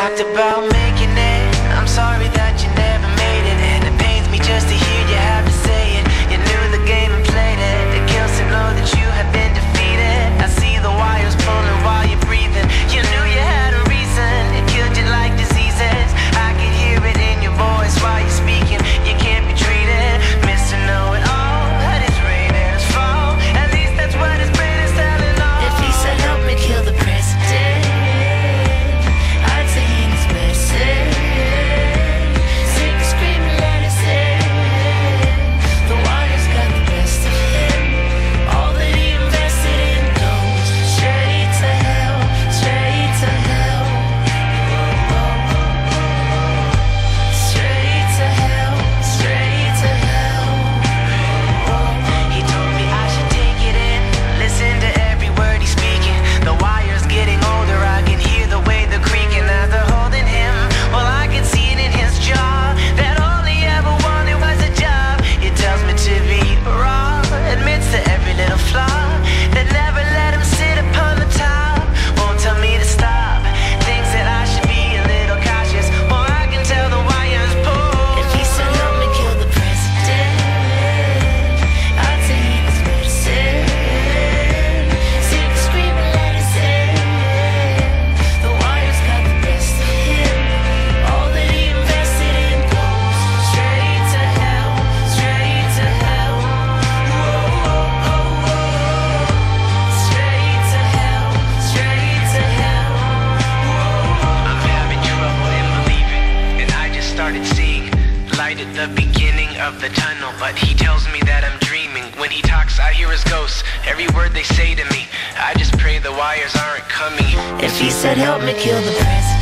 talked about making it. I'm sorry that you never made it, and it pains me just to hear you have to say it. You knew the game and played it. It kills to know that you have been defeated. I see the wires pulling while you're breathing. You knew you had a reason. It killed you like diseases. I can hear it in your voice while you're speaking. You can't be treated, Mr. Know-it-all. That is Raiders' fault. At least that's what his brain is telling all. If he said help me kill the president, they say to me, I just pray the wires aren't coming. If he said help me kill the president.